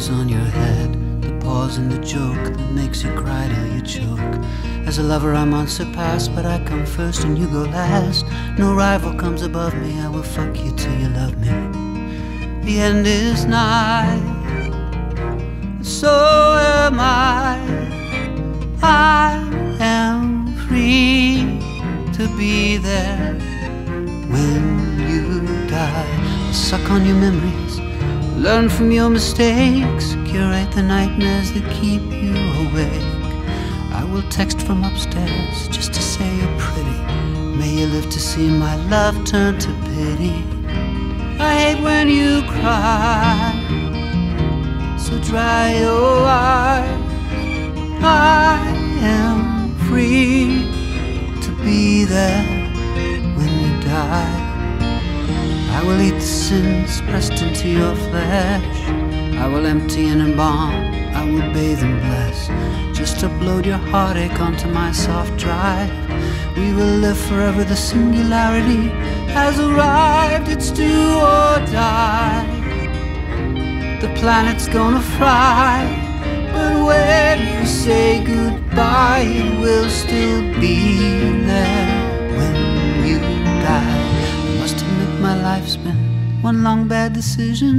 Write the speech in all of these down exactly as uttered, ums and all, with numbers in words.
is on your head, the pause in the joke that makes you cry till you choke. As a lover I'm unsurpassed, but I come first and you go last. No rival comes above me, I will fuck you till you love me. The end is nigh, so am I. I am free to be there when you die. I'll suck on your memories, learn from your mistakes, curate the nightmares that keep you awake. I will text from upstairs just to say you're pretty. May you live to see my love turn to pity. I hate when you cry, so dry your eyes. I am free to be there when you die. I will eat the sins pressed into your flesh. I will empty and embalm, I will bathe and bless. Just upload your heartache onto my soft drive. We will live forever, the singularity has arrived. It's do or die. The planet's gonna fry, but when you say goodbye, it will still be there when you die. I must admit my life's been one long bad decision,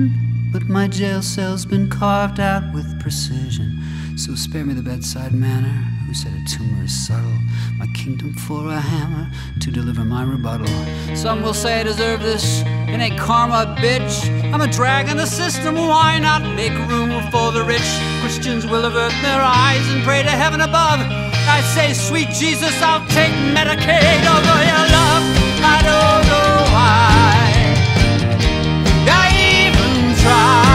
but my jail cell's been carved out with precision. So spare me the bedside manner, who said a tumor is subtle, my kingdom for a hammer to deliver my rebuttal. Some will say I deserve this, it ain't karma, bitch. I'm a drag in the system, why not make room for the rich? Christians will avert their eyes and pray to heaven above. I say, sweet Jesus, I'll take Medicaid over your love. I don't know why I even try.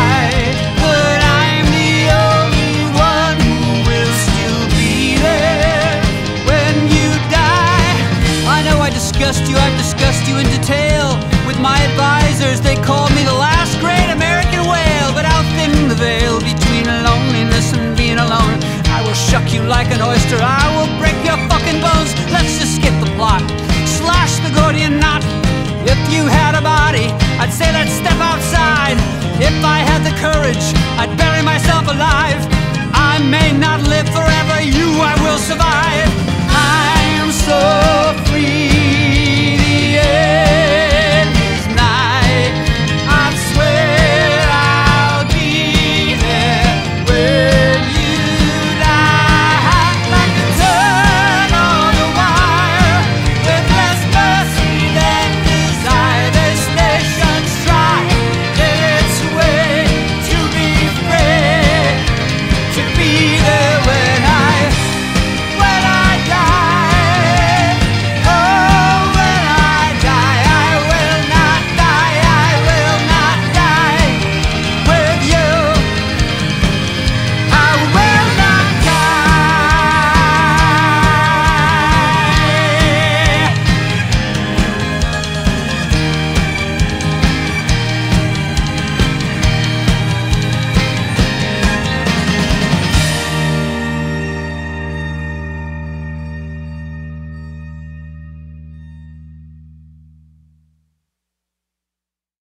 You, I've discussed you in detail with my advisors. They called me the last great American whale, but I'll thin the veil between loneliness and being alone. I will shuck you like an oyster, I will break your fucking bones. Let's just skip the plot, slash the Gordian knot. If you had a body, I'd say let's step outside. If I had the courage, I'd bury myself alive. I may not live forever, you I will survive. I am so free.